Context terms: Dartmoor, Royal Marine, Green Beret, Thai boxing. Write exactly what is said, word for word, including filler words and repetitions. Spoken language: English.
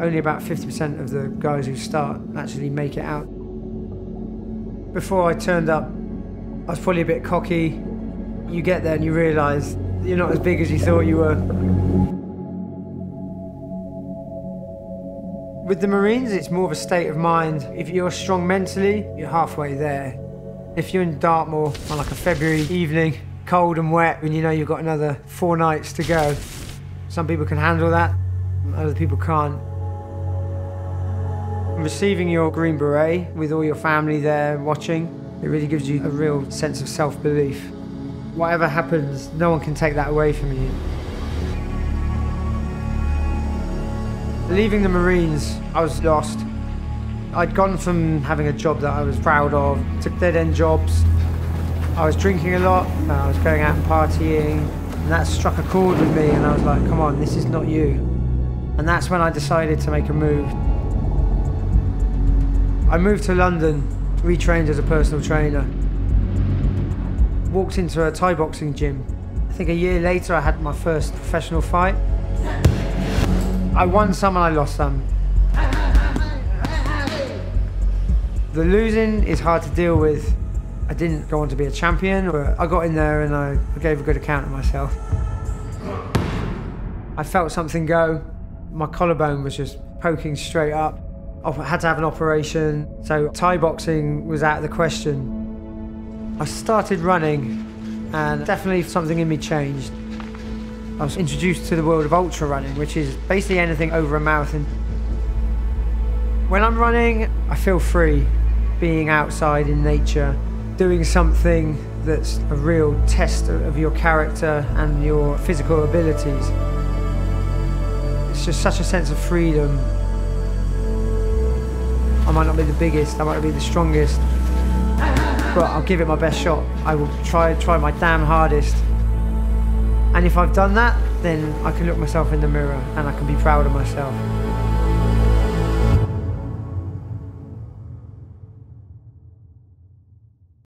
only about fifty percent of the guys who start actually make it out. Before I turned up, I was probably a bit cocky. You get there and you realise you're not as big as you thought you were. With the Marines, it's more of a state of mind. If you're strong mentally, you're halfway there. If you're in Dartmoor on like a February evening, cold and wet, and you know you've got another four nights to go, some people can handle that, other people can't. Receiving your Green Beret with all your family there watching, it really gives you a real sense of self-belief. Whatever happens, no one can take that away from you. Leaving the Marines, I was lost. I'd gone from having a job that I was proud of to dead-end jobs. I was drinking a lot, I was going out and partying, and that struck a chord with me, and I was like, come on, this is not you. And that's when I decided to make a move. I moved to London, retrained as a personal trainer. Walked into a Thai boxing gym. I think a year later I had my first professional fight. I won some and I lost some. The losing is hard to deal with. I didn't go on to be a champion, but I got in there and I gave a good account of myself. I felt something go. My collarbone was just poking straight up. I had to have an operation, so Thai boxing was out of the question. I started running, and definitely something in me changed. I was introduced to the world of ultra running, which is basically anything over a marathon. When I'm running, I feel free, being outside in nature, doing something that's a real test of your character and your physical abilities. It's just such a sense of freedom. I might not be the biggest, I might not be the strongest, but I'll give it my best shot. I will try try my damn hardest. And if I've done that, then I can look myself in the mirror and I can be proud of myself.